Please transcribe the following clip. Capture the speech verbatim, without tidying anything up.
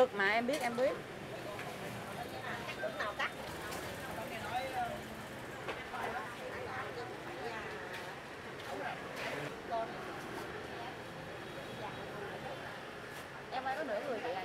được mà em biết em biết. Em ai có nửa người vậy?